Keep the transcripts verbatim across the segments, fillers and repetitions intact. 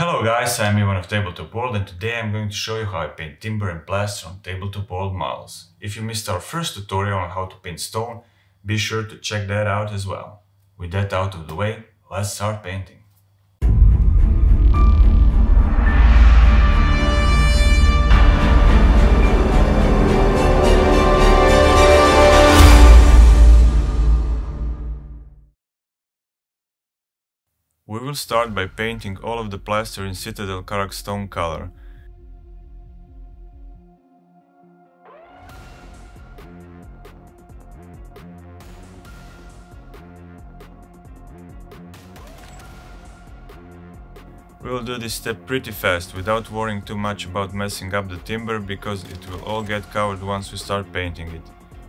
Hello guys, I'm Ivan of Tabletop World, and today I'm going to show you how I paint timber and plaster on Tabletop World models. If you missed our first tutorial on how to paint stone, be sure to check that out as well. With that out of the way, let's start painting. We will start by painting all of the plaster in Citadel Karak Stone color. We will do this step pretty fast, without worrying too much about messing up the timber, because it will all get covered once we start painting it.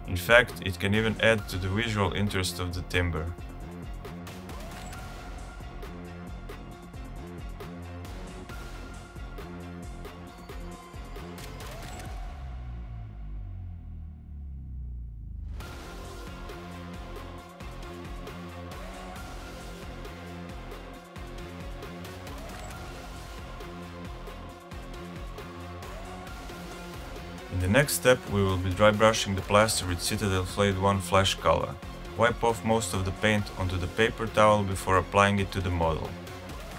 In fact, it can even add to the visual interest of the timber. In the next step we will be dry brushing the plaster with Citadel Flayed One Flesh color. Wipe off most of the paint onto the paper towel before applying it to the model.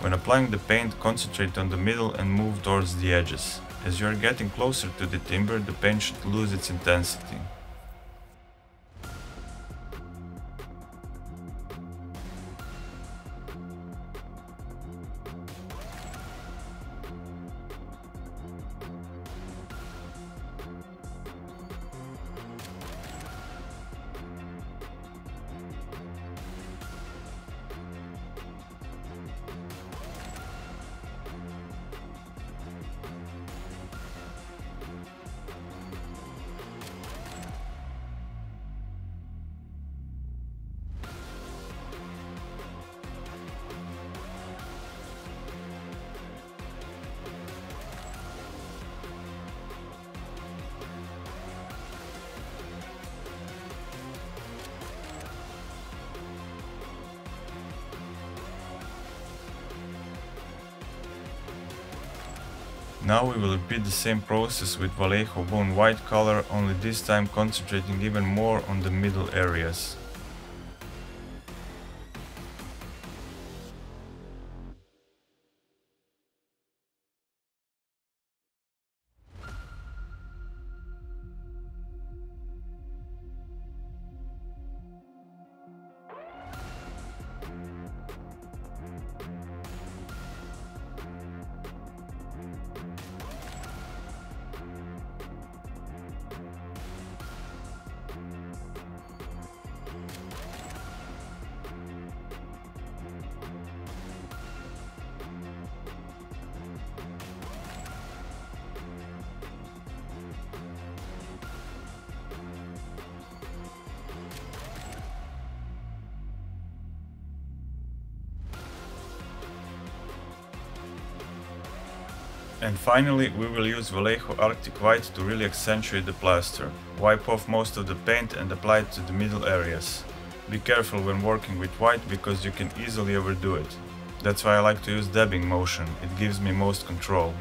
When applying the paint, concentrate on the middle and move towards the edges. As you are getting closer to the timber, the paint should lose its intensity. Now we will repeat the same process with Vallejo Bone White color, only this time concentrating even more on the middle areas. And finally, we will use Vallejo Arctic White to really accentuate the plaster. Wipe off most of the paint and apply it to the middle areas. Be careful when working with white, because you can easily overdo it. That's why I like to use dabbing motion, it gives me most control.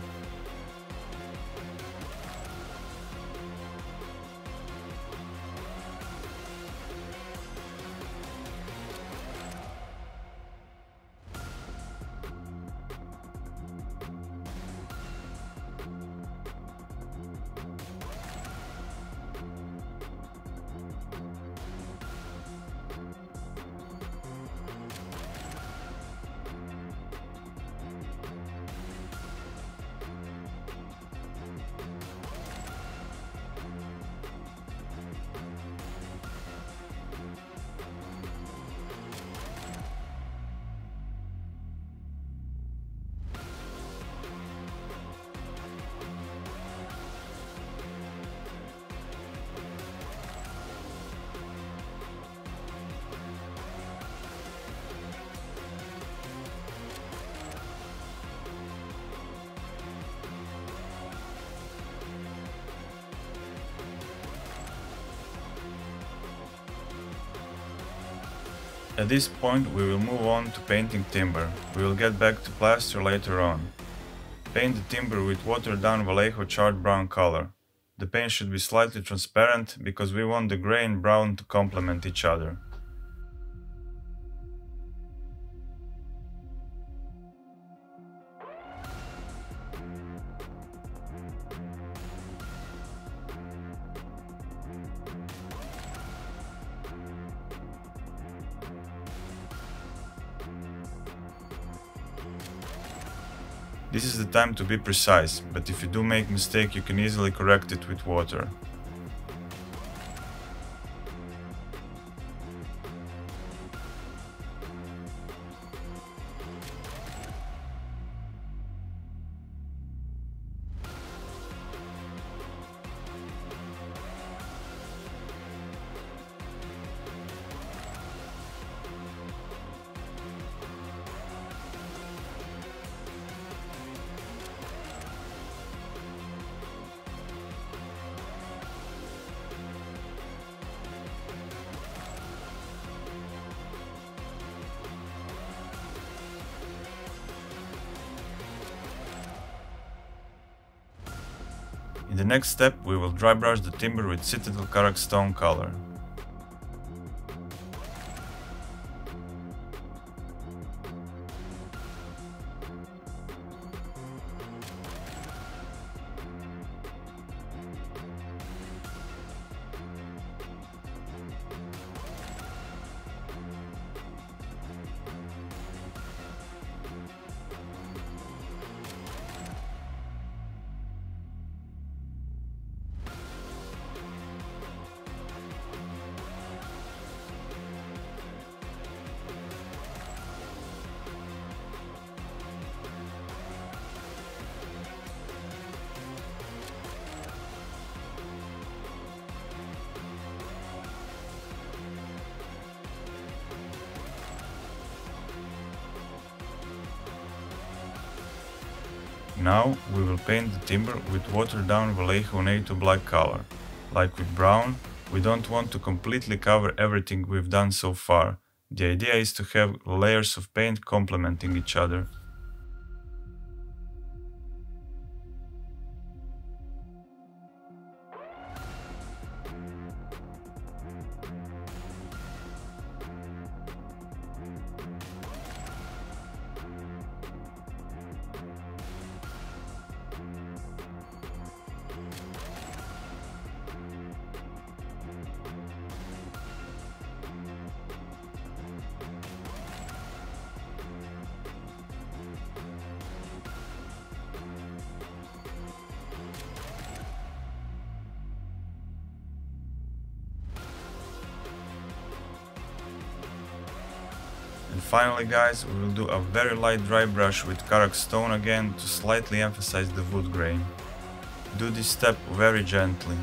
At this point we will move on to painting timber. We will get back to plaster later on. Paint the timber with watered down Vallejo Charred Brown color. The paint should be slightly transparent because we want the grey and brown to complement each other. This is the time to be precise, but if you do make a mistake you can easily correct it with water. In the next step, we will dry brush the timber with Citadel Karak Stone color. Now we will paint the timber with watered down Vallejo Nato Black color. Like with brown, we don't want to completely cover everything we've done so far. The idea is to have layers of paint complementing each other. And finally, guys, we will do a very light dry brush with Karak Stone again to slightly emphasize the wood grain. Do this step very gently.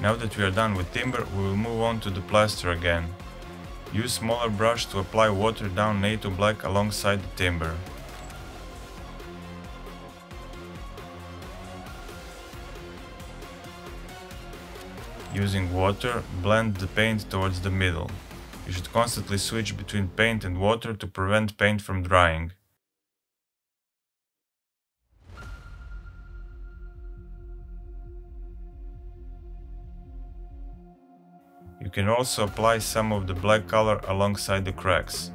Now that we are done with timber, we will move on to the plaster again. Use smaller brush to apply watered down Nato Black alongside the timber. Using water, blend the paint towards the middle. You should constantly switch between paint and water to prevent paint from drying. You can also apply some of the black color alongside the cracks.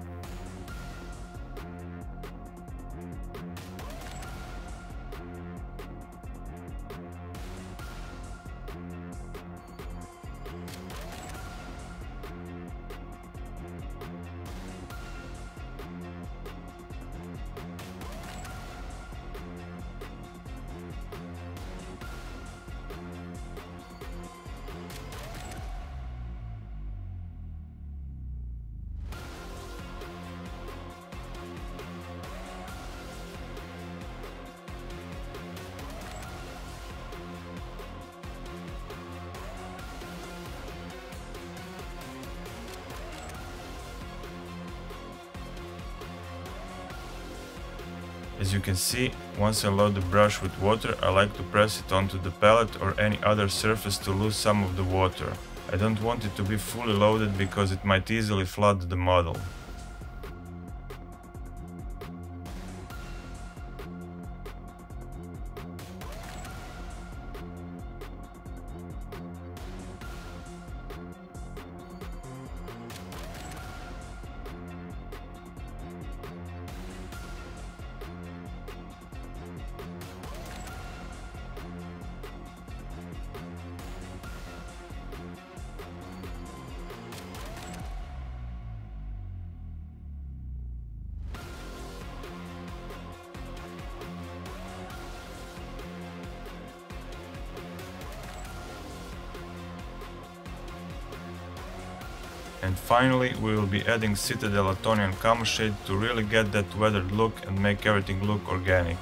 As you can see, once I load the brush with water, I like to press it onto the palette or any other surface to lose some of the water. I don't want it to be fully loaded because it might easily flood the model. And finally, we will be adding Citadel Atonian Camo Shade to really get that weathered look and make everything look organic.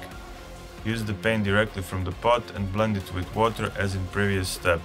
Use the paint directly from the pot and blend it with water as in previous step.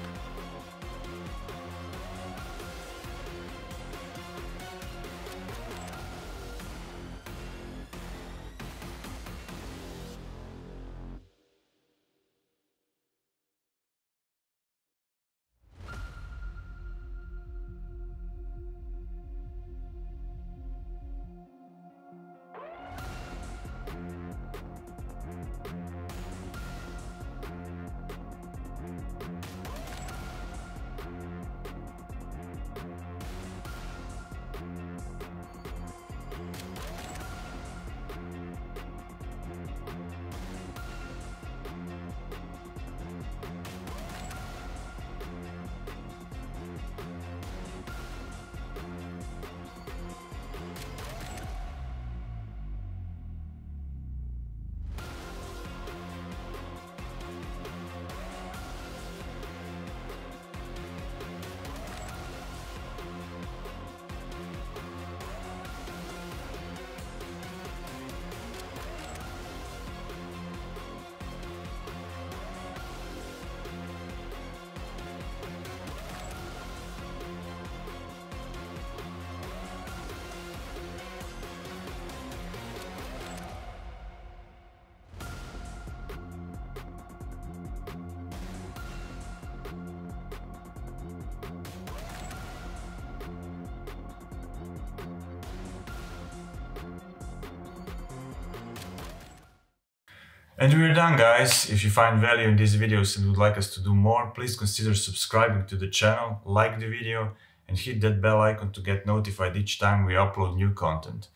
And we're done, guys. If you find value in these videos and would like us to do more, please consider subscribing to the channel, like the video and hit that bell icon to get notified each time we upload new content.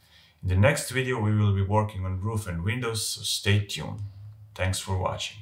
In the next video we will be working on roof and windows, so stay tuned. Thanks for watching.